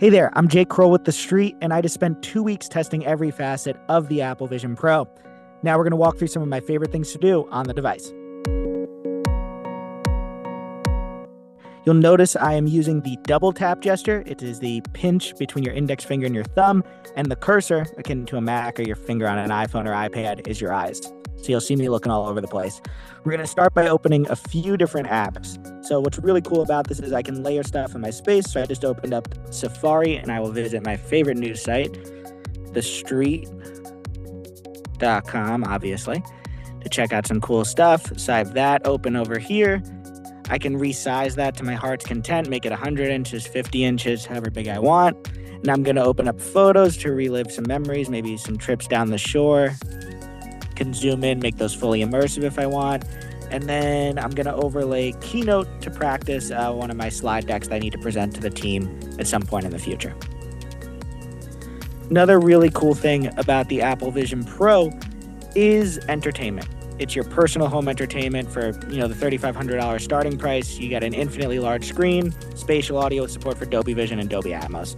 Hey there, I'm Jake Kroll with The Street, and I just spent 2 weeks testing every facet of the Apple Vision Pro. Now we're going to walk through some of my favorite things to do on the device. You'll notice I am using the double tap gesture. It is the pinch between your index finger and your thumb, and the cursor, akin to a Mac or your finger on an iPhone or iPad, is your eyes. So you'll see me looking all over the place. We're going to start by opening a few different apps. So what's really cool about this is I can layer stuff in my space. So I just opened up Safari, and I will visit my favorite news site, thestreet.com, obviously, to check out some cool stuff. So I have that open over here. I can resize that to my heart's content, make it 100 inches, 50 inches, however big I want. And I'm going to open up photos to relive some memories, maybe some trips down the shore. Can zoom in, make those fully immersive if I want. And then I'm going to overlay Keynote to practice one of my slide decks that I need to present to the team at some point in the future. Another really cool thing about the Apple Vision Pro is entertainment. It's your personal home entertainment for, the $3,500 starting price. You got an infinitely large screen, spatial audio with support for Dolby Vision and Dolby Atmos.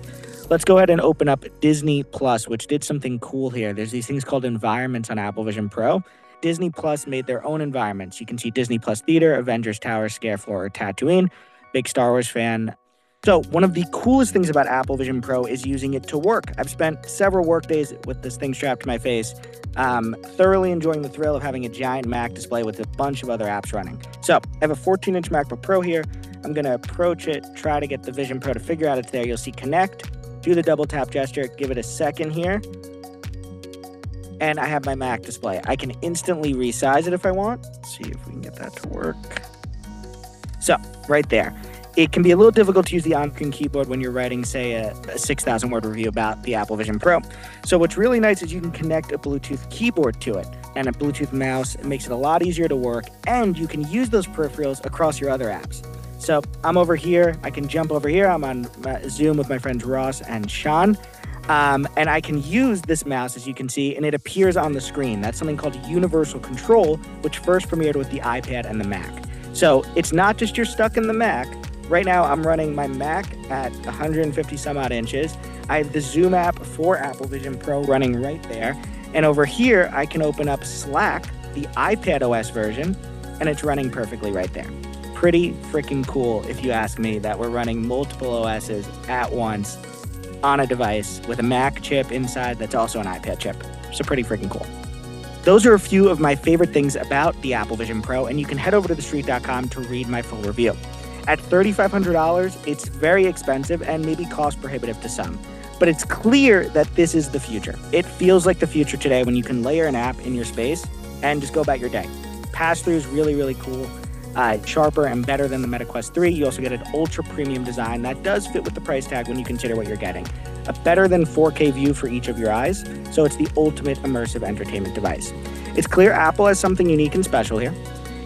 Let's go ahead and open up Disney Plus, which did something cool here. There's these things called environments on Apple Vision Pro. Disney Plus made their own environments. You can see Disney Plus Theater, Avengers Tower, Scarefloor, or Tatooine. Big Star Wars fan. So one of the coolest things about Apple Vision Pro is using it to work. I've spent several work days with this thing strapped to my face, thoroughly enjoying the thrill of having a giant Mac display with a bunch of other apps running. So I have a 14-inch MacBook Pro here. I'm going to approach it, try to get the Vision Pro to figure out it's there. You'll see connect, do the double tap gesture, give it a second here. And I have my Mac display. I can instantly resize it if I want. Let's see if we can get that to work. So right there. It can be a little difficult to use the on-screen keyboard when you're writing, say, a 6,000-word review about the Apple Vision Pro. So what's really nice is you can connect a Bluetooth keyboard to it and a Bluetooth mouse. It makes it a lot easier to work, and you can use those peripherals across your other apps. So I'm over here. I can jump over here. I'm on Zoom with my friends Ross and Sean, and I can use this mouse, as you can see, and it appears on the screen. That's something called Universal Control, which first premiered with the iPad and the Mac. So it's not just you're stuck in the Mac. Right now, I'm running my Mac at 150 some odd inches. I have the Zoom app for Apple Vision Pro running right there. And over here, I can open up Slack, the iPadOS version, and it's running perfectly right there. Pretty freaking cool, if you ask me, that we're running multiple OSs at once on a device with a Mac chip inside that's also an iPad chip. So pretty freaking cool. Those are a few of my favorite things about the Apple Vision Pro, and you can head over to thestreet.com to read my full review. At $3,500, it's very expensive and maybe cost prohibitive to some, but it's clear that this is the future. It feels like the future today when you can layer an app in your space and just go about your day. Pass-through is really, really cool, sharper and better than the MetaQuest 3. You also get an ultra-premium design that does fit with the price tag when you consider what you're getting. A better than 4K view for each of your eyes, so it's the ultimate immersive entertainment device. It's clear Apple has something unique and special here.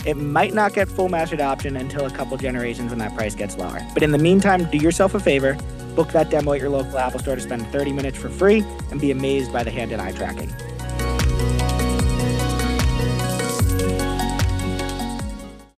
It might not get full mass adoption until a couple generations when that price gets lower. But in the meantime, do yourself a favor, book that demo at your local Apple store to spend 30 minutes for free and be amazed by the hand and eye tracking.